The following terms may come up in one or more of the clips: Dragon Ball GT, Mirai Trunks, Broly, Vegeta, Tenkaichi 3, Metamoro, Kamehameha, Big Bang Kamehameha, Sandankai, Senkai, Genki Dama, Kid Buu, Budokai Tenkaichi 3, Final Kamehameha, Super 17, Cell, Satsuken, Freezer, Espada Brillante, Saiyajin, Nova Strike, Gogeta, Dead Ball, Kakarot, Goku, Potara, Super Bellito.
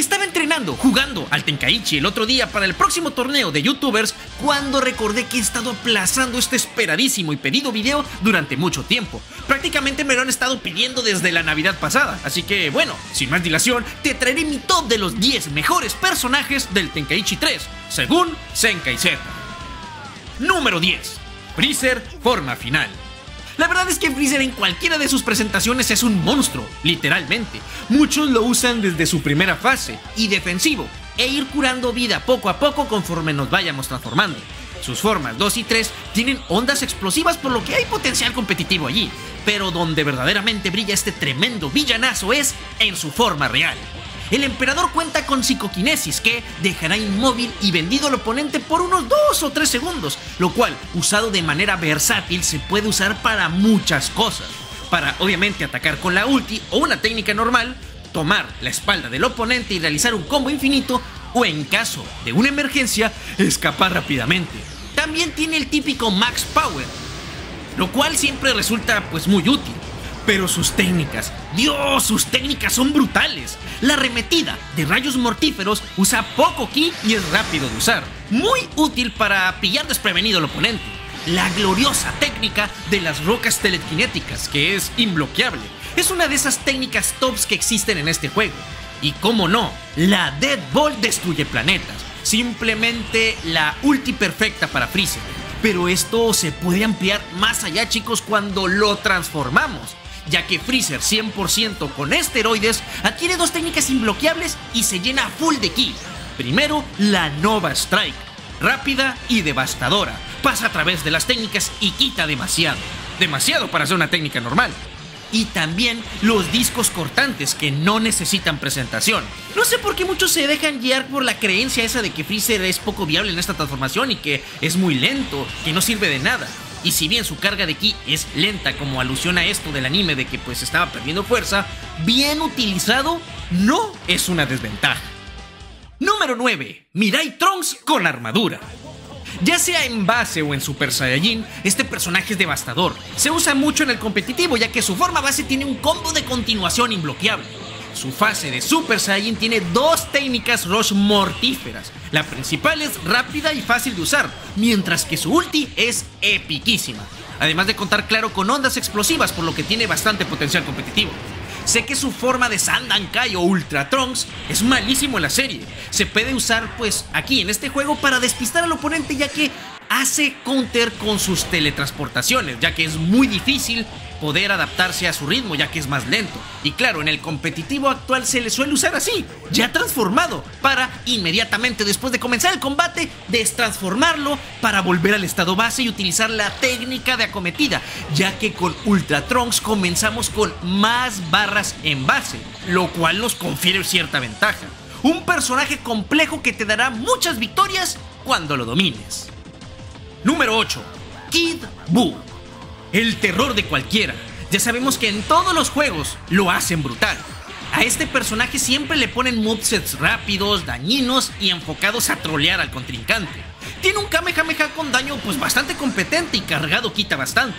Estaba entrenando, jugando al Tenkaichi el otro día para el próximo torneo de YouTubers cuando recordé que he estado aplazando este esperadísimo y pedido video durante mucho tiempo. Prácticamente me lo han estado pidiendo desde la Navidad pasada. Así que bueno, sin más dilación, te traeré mi top de los 10 mejores personajes del Tenkaichi 3, según Senkai Z. Número 10. Freezer, forma final. La verdad es que Freezer en cualquiera de sus presentaciones es un monstruo, literalmente. Muchos lo usan desde su primera fase, y defensivo, e ir curando vida poco a poco conforme nos vayamos transformando. Sus formas 2 y 3 tienen ondas explosivas por lo que hay potencial competitivo allí, pero donde verdaderamente brilla este tremendo villanazo es en su forma real. El emperador cuenta con psicoquinesis que dejará inmóvil y vendido al oponente por unos 2 o 3 segundos, lo cual, usado de manera versátil, se puede usar para muchas cosas. Para obviamente atacar con la ulti o una técnica normal, tomar la espalda del oponente y realizar un combo infinito, o en caso de una emergencia, escapar rápidamente. También tiene el típico Max Power, lo cual siempre resulta pues muy útil. Pero sus técnicas, Dios, sus técnicas son brutales. La arremetida de rayos mortíferos usa poco ki y es rápido de usar, muy útil para pillar desprevenido al oponente. La gloriosa técnica de las rocas telequinéticas, que es imbloqueable, es una de esas técnicas tops que existen en este juego. Y cómo no, la Dead Ball destruye planetas, simplemente la ulti perfecta para Freezer. Pero esto se puede ampliar más allá, chicos, cuando lo transformamos, ya que Freezer 100% con esteroides adquiere dos técnicas imbloqueables y se llena a full de ki. Primero, la Nova Strike, rápida y devastadora, pasa a través de las técnicas y quita demasiado, demasiado para ser una técnica normal. Y también los discos cortantes, que no necesitan presentación. No sé por qué muchos se dejan guiar por la creencia esa de que Freezer es poco viable en esta transformación y que es muy lento, que no sirve de nada. Y si bien su carga de ki es lenta, como alusión a esto del anime de que pues estaba perdiendo fuerza, bien utilizado no es una desventaja. Número 9. Mirai Trunks con armadura. Ya sea en base o en Super Saiyajin, este personaje es devastador. Se usa mucho en el competitivo, ya que su forma base tiene un combo de continuación imbloqueable. Su fase de Super Saiyajin tiene dos técnicas Rush mortíferas. La principal es rápida y fácil de usar, mientras que su ulti es epiquísima. Además de contar, claro, con ondas explosivas, por lo que tiene bastante potencial competitivo. Sé que su forma de Sandankai o Ultra Trunks es malísimo en la serie. Se puede usar pues aquí en este juego para despistar al oponente, ya que hace counter con sus teletransportaciones, ya que es muy difícil poder adaptarse a su ritmo, ya que es más lento. Y claro, en el competitivo actual se le suele usar así, ya transformado, para inmediatamente después de comenzar el combate destransformarlo para volver al estado base y utilizar la técnica de acometida, ya que con Ultra Trunks comenzamos con más barras en base, lo cual nos confiere cierta ventaja. Un personaje complejo que te dará muchas victorias cuando lo domines. Número 8. Kid Buu. El terror de cualquiera. Ya sabemos que en todos los juegos lo hacen brutal. A este personaje siempre le ponen movesets rápidos, dañinos y enfocados a trolear al contrincante. Tiene un Kamehameha con daño pues bastante competente y cargado quita bastante.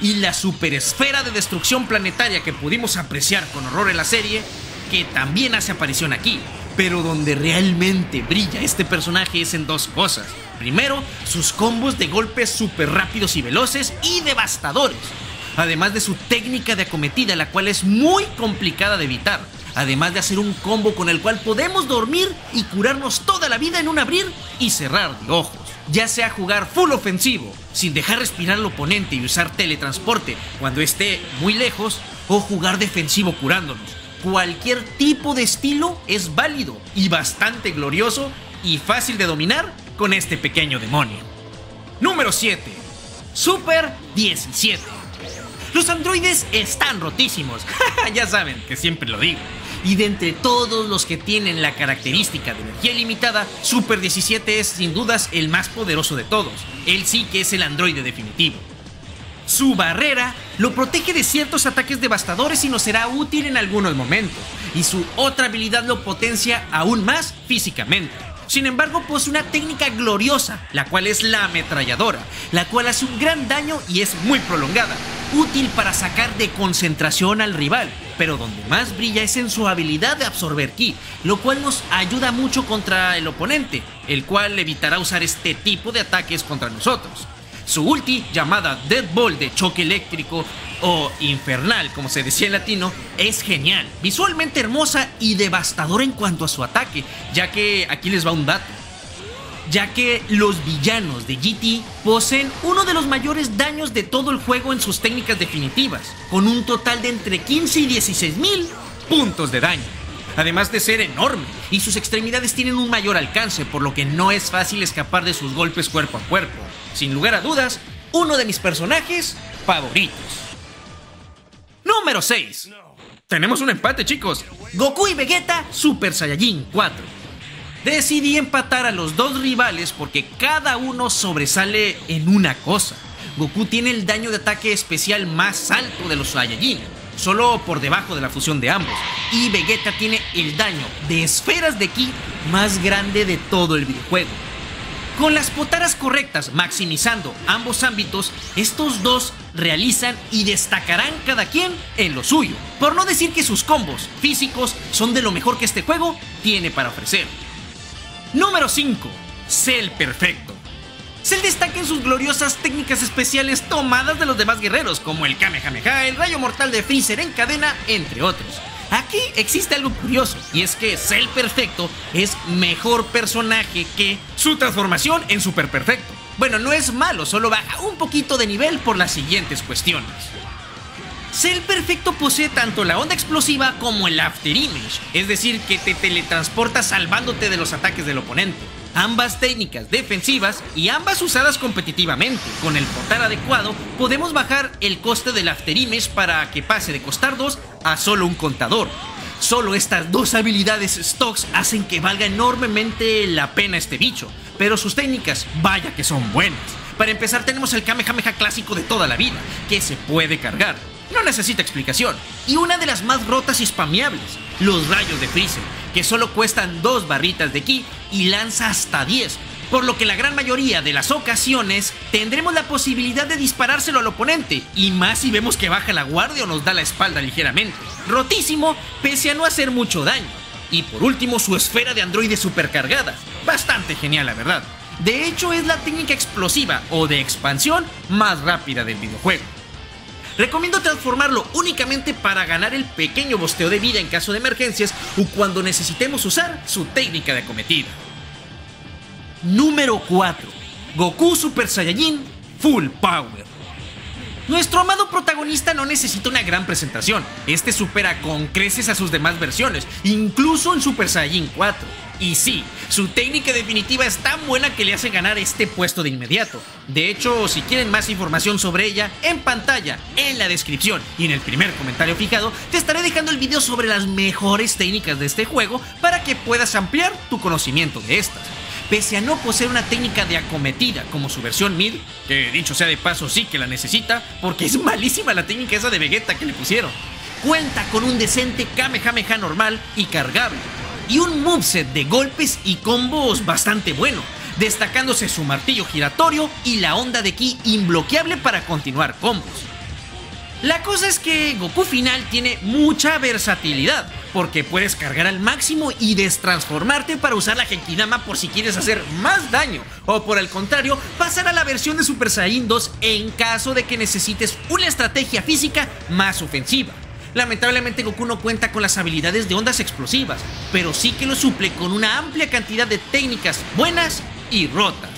Y la superesfera de destrucción planetaria que pudimos apreciar con horror en la serie, que también hace aparición aquí. Pero donde realmente brilla este personaje es en dos cosas. Primero, sus combos de golpes súper rápidos y veloces y devastadores. Además de su técnica de acometida, la cual es muy complicada de evitar. Además de hacer un combo con el cual podemos dormir y curarnos toda la vida en un abrir y cerrar de ojos. Ya sea jugar full ofensivo, sin dejar respirar al oponente y usar teletransporte cuando esté muy lejos, o jugar defensivo curándonos. Cualquier tipo de estilo es válido y bastante glorioso y fácil de dominar con este pequeño demonio. Número 7. Super 17. Los androides están rotísimos, ya saben que siempre lo digo. Y de entre todos los que tienen la característica de energía ilimitada, Super 17 es sin dudas el más poderoso de todos. Él sí que es el androide definitivo. Su barrera lo protege de ciertos ataques devastadores y nos será útil en algunos momentos. Y su otra habilidad lo potencia aún más físicamente. Sin embargo, posee una técnica gloriosa, la cual es la ametralladora, la cual hace un gran daño y es muy prolongada. útil para sacar de concentración al rival, pero donde más brilla es en su habilidad de absorber ki, lo cual nos ayuda mucho contra el oponente, el cual evitará usar este tipo de ataques contra nosotros. Su ulti, llamada Dead Ball de choque eléctrico o infernal, como se decía en latino, es genial, visualmente hermosa y devastadora en cuanto a su ataque, ya que, aquí les va un dato, ya que los villanos de GT poseen uno de los mayores daños de todo el juego en sus técnicas definitivas, con un total de entre 15 y 16 mil puntos de daño. Además de ser enorme, y sus extremidades tienen un mayor alcance, por lo que no es fácil escapar de sus golpes cuerpo a cuerpo. Sin lugar a dudas, uno de mis personajes favoritos. Número 6. Tenemos un empate, chicos. Goku y Vegeta Super Saiyajin 4. Decidí empatar a los dos rivales porque cada uno sobresale en una cosa. Goku tiene el daño de ataque especial más alto de los Saiyajin, solo por debajo de la fusión de ambos, y Vegeta tiene el daño de esferas de ki más grande de todo el videojuego. Con las potaras correctas, maximizando ambos ámbitos, estos dos realizan y destacarán cada quien en lo suyo, por no decir que sus combos físicos son de lo mejor que este juego tiene para ofrecer. Número 5. Cell Perfecto. Cell destaca en sus gloriosas técnicas especiales tomadas de los demás guerreros, como el Kamehameha, el rayo mortal de Freezer en cadena, entre otros. Aquí existe algo curioso, y es que Cell Perfecto es mejor personaje que su transformación en Super Perfecto. Bueno, no es malo, solo baja un poquito de nivel por las siguientes cuestiones. Cell Perfecto posee tanto la onda explosiva como el After Image, es decir, que te teletransporta salvándote de los ataques del oponente. Ambas técnicas defensivas y ambas usadas competitivamente. Con el portal adecuado podemos bajar el coste del After Image para que pase de costar 2 a solo un contador. Solo estas dos habilidades stocks hacen que valga enormemente la pena este bicho, pero sus técnicas vaya que son buenas. Para empezar tenemos el Kamehameha clásico de toda la vida, que se puede cargar. No necesita explicación, y una de las más rotas y spameables, los rayos de Freezer, que solo cuestan 2 barritas de ki y lanza hasta 10, por lo que la gran mayoría de las ocasiones tendremos la posibilidad de disparárselo al oponente, y más si vemos que baja la guardia o nos da la espalda ligeramente. Rotísimo, pese a no hacer mucho daño. Y por último, su esfera de androides supercargada, bastante genial la verdad. De hecho, es la técnica explosiva o de expansión más rápida del videojuego. Recomiendo transformarlo únicamente para ganar el pequeño bosteo de vida en caso de emergencias o cuando necesitemos usar su técnica de acometida. Número 4. Goku Super Saiyajin Full Power. Nuestro amado protagonista no necesita una gran presentación. Este supera con creces a sus demás versiones, incluso en Super Saiyajin 4. Y sí, su técnica definitiva es tan buena que le hace ganar este puesto de inmediato. De hecho, si quieren más información sobre ella, en pantalla, en la descripción y en el primer comentario fijado, te estaré dejando el video sobre las mejores técnicas de este juego para que puedas ampliar tu conocimiento de estas. Pese a no poseer una técnica de acometida como su versión mid, que dicho sea de paso sí que la necesita, porque es malísima la técnica esa de Vegeta que le pusieron, cuenta con un decente Kamehameha normal y cargable, y un moveset de golpes y combos bastante bueno, destacándose su martillo giratorio y la onda de ki imbloqueable para continuar combos. La cosa es que Goku final tiene mucha versatilidad, porque puedes cargar al máximo y destransformarte para usar la Genki Dama por si quieres hacer más daño, o por el contrario, pasar a la versión de Super Saiyan 2 en caso de que necesites una estrategia física más ofensiva. Lamentablemente Goku no cuenta con las habilidades de ondas explosivas, pero sí que lo suple con una amplia cantidad de técnicas buenas y rotas.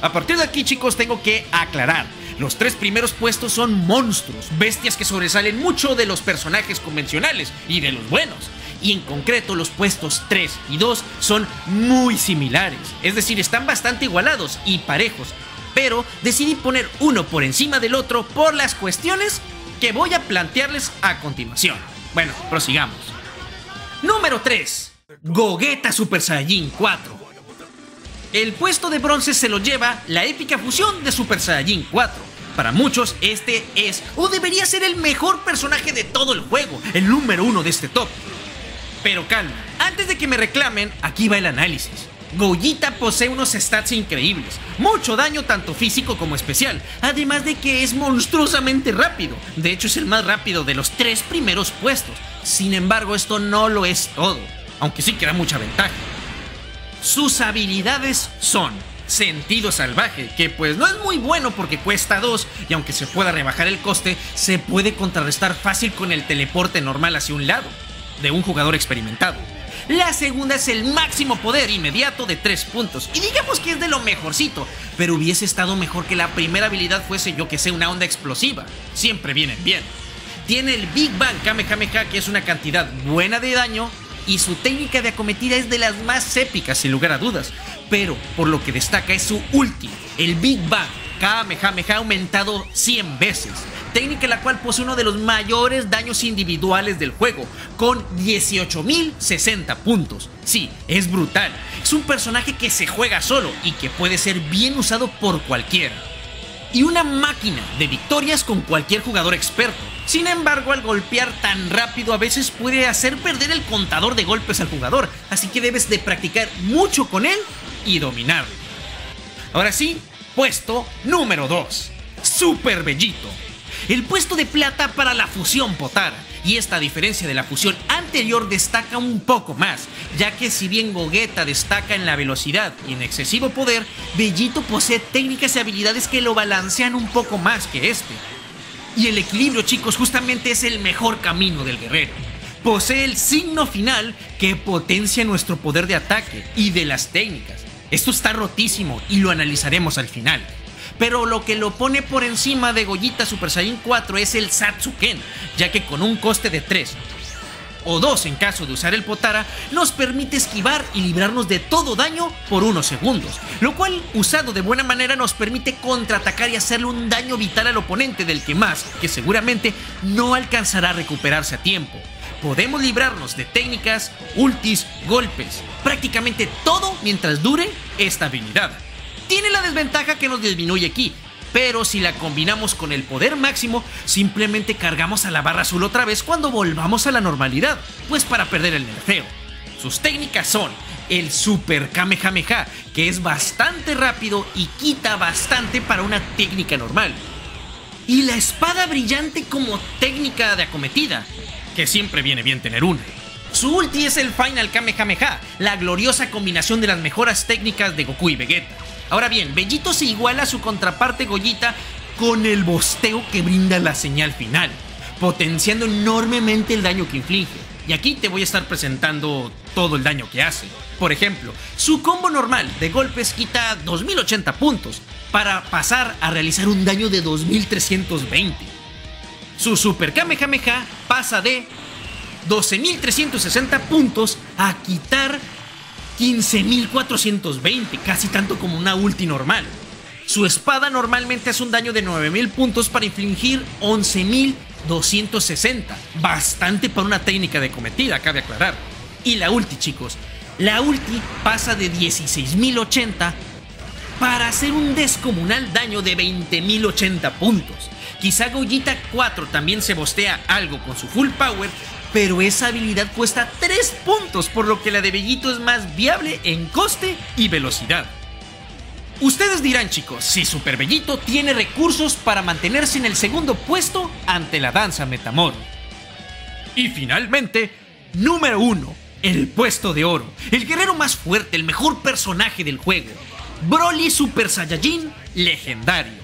A partir de aquí, chicos, tengo que aclarar, los 3 primeros puestos son monstruos, bestias que sobresalen mucho de los personajes convencionales y de los buenos, y en concreto los puestos 3 y 2 son muy similares, es decir, están bastante igualados y parejos, pero decidí poner uno por encima del otro por las cuestiones que voy a plantearles a continuación. Bueno, prosigamos. Número 3. Gogeta Super Saiyajin 4. El puesto de bronce se lo lleva la épica fusión de Super Saiyajin 4. Para muchos este es o debería ser el mejor personaje de todo el juego, el número 1 de este top. Pero calma, antes de que me reclamen, aquí va el análisis. Gogeta posee unos stats increíbles, mucho daño tanto físico como especial, además de que es monstruosamente rápido, de hecho es el más rápido de los 3 primeros puestos, sin embargo esto no lo es todo, aunque sí que da mucha ventaja. Sus habilidades son Sentido Salvaje, que pues no es muy bueno porque cuesta 2 y aunque se pueda rebajar el coste, se puede contrarrestar fácil con el teleporte normal hacia un lado, de un jugador experimentado. La segunda es el máximo poder inmediato de 3 puntos, y digamos que es de lo mejorcito, pero hubiese estado mejor que la primera habilidad fuese, yo que sé, una onda explosiva, siempre vienen bien. Tiene el Big Bang Kamehameha, que es una cantidad buena de daño, y su técnica de acometida es de las más épicas sin lugar a dudas, pero por lo que destaca es su ulti, el Big Bang Kamehameha aumentado 100 veces, técnica la cual posee uno de los mayores daños individuales del juego, con 18.060 puntos. Sí, es brutal, es un personaje que se juega solo y que puede ser bien usado por cualquiera. Y una máquina de victorias con cualquier jugador experto, sin embargo al golpear tan rápido a veces puede hacer perder el contador de golpes al jugador, así que debes de practicar mucho con él y dominarlo. Ahora sí, puesto número 2, Super Bellito. El puesto de plata para la fusión Potara, y esta diferencia de la fusión anterior destaca un poco más, ya que si bien Gogeta destaca en la velocidad y en excesivo poder, Bellito posee técnicas y habilidades que lo balancean un poco más que este. Y el equilibrio, chicos, justamente es el mejor camino del guerrero. Posee el signo final que potencia nuestro poder de ataque y de las técnicas. Esto está rotísimo y lo analizaremos al final. Pero lo que lo pone por encima de Gogeta Super Saiyan 4 es el Satsuken, ya que con un coste de 3 o 2 en caso de usar el Potara, nos permite esquivar y librarnos de todo daño por unos segundos, lo cual usado de buena manera nos permite contraatacar y hacerle un daño vital al oponente del que más, que seguramente no alcanzará a recuperarse a tiempo. Podemos librarnos de técnicas, ultis, golpes, prácticamente todo mientras dure esta habilidad. Tiene la desventaja que nos disminuye aquí, pero si la combinamos con el poder máximo, simplemente cargamos a la barra azul otra vez cuando volvamos a la normalidad, pues para perder el nerfeo. Sus técnicas son el Super Kamehameha, que es bastante rápido y quita bastante para una técnica normal. Y la Espada Brillante como técnica de acometida, que siempre viene bien tener una. Su ulti es el Final Kamehameha, la gloriosa combinación de las mejoras técnicas de Goku y Vegeta. Ahora bien, Bellito se iguala a su contraparte Gogeta con el bosteo que brinda la señal final, potenciando enormemente el daño que inflige. Y aquí te voy a estar presentando todo el daño que hace. Por ejemplo, su combo normal de golpes quita 2080 puntos para pasar a realizar un daño de 2320. Su Super Kamehameha pasa de 12360 puntos a quitar 15420, casi tanto como una ulti normal. Su espada normalmente hace un daño de 9000 puntos para infligir 11260, bastante para una técnica de cometida, cabe aclarar. Y la ulti, chicos, la ulti pasa de 16080 para hacer un descomunal daño de 20080 puntos. Quizá Gogeta 4 también se bostea algo con su full power, pero esa habilidad cuesta 3 puntos, por lo que la de Bellito es más viable en coste y velocidad. Ustedes dirán, chicos, si Super Bellito tiene recursos para mantenerse en el segundo puesto ante la danza Metamoro. Y finalmente, número 1, el puesto de oro, el guerrero más fuerte, el mejor personaje del juego, Broly Super Saiyajin legendario.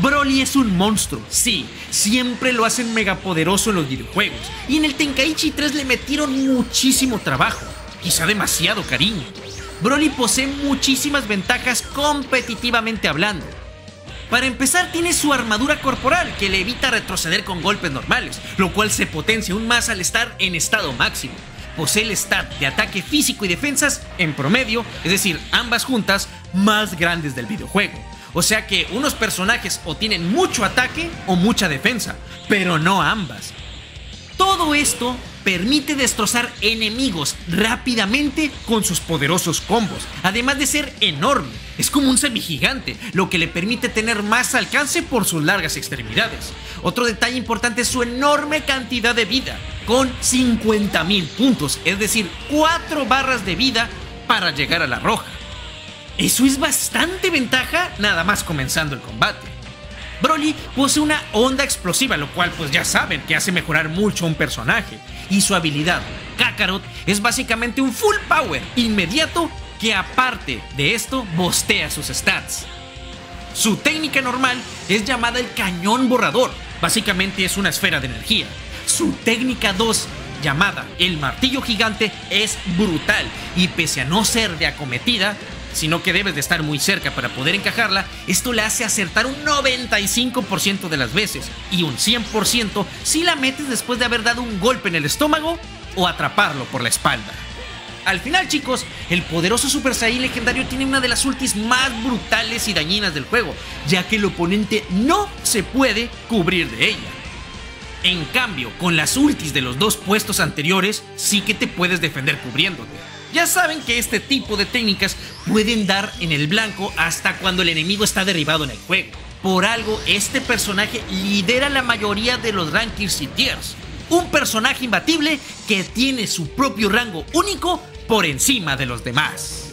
Broly es un monstruo, sí, siempre lo hacen megapoderoso en los videojuegos, y en el Tenkaichi 3 le metieron muchísimo trabajo, quizá demasiado cariño. Broly posee muchísimas ventajas competitivamente hablando. Para empezar, tiene su armadura corporal que le evita retroceder con golpes normales, lo cual se potencia aún más al estar en estado máximo. Posee el stat de ataque físico y defensas en promedio, es decir, ambas juntas, más grandes del videojuego. O sea que unos personajes o tienen mucho ataque o mucha defensa, pero no ambas. Todo esto permite destrozar enemigos rápidamente con sus poderosos combos, además de ser enorme, es como un semigigante, lo que le permite tener más alcance por sus largas extremidades. Otro detalle importante es su enorme cantidad de vida, con 50.000 puntos, es decir, 4 barras de vida para llegar a la roja. Eso es bastante ventaja nada más comenzando el combate. Broly posee una onda explosiva, lo cual pues ya saben que hace mejorar mucho a un personaje, y su habilidad Kakarot es básicamente un full power inmediato que aparte de esto bostea sus stats. Su técnica normal es llamada el cañón borrador, básicamente es una esfera de energía. Su técnica 2, llamada el martillo gigante, es brutal y pese a no ser de acometida, sino que debes de estar muy cerca para poder encajarla, esto le hace acertar un 95% de las veces y un 100% si la metes después de haber dado un golpe en el estómago o atraparlo por la espalda. Al final, chicos, el poderoso Super Saiyan legendario tiene una de las ultis más brutales y dañinas del juego, ya que el oponente no se puede cubrir de ella. En cambio, con las ultis de los dos puestos anteriores, sí que te puedes defender cubriéndote. Ya saben que este tipo de técnicas pueden dar en el blanco hasta cuando el enemigo está derribado en el juego. Por algo, este personaje lidera la mayoría de los rankings y tiers. Un personaje imbatible que tiene su propio rango único por encima de los demás.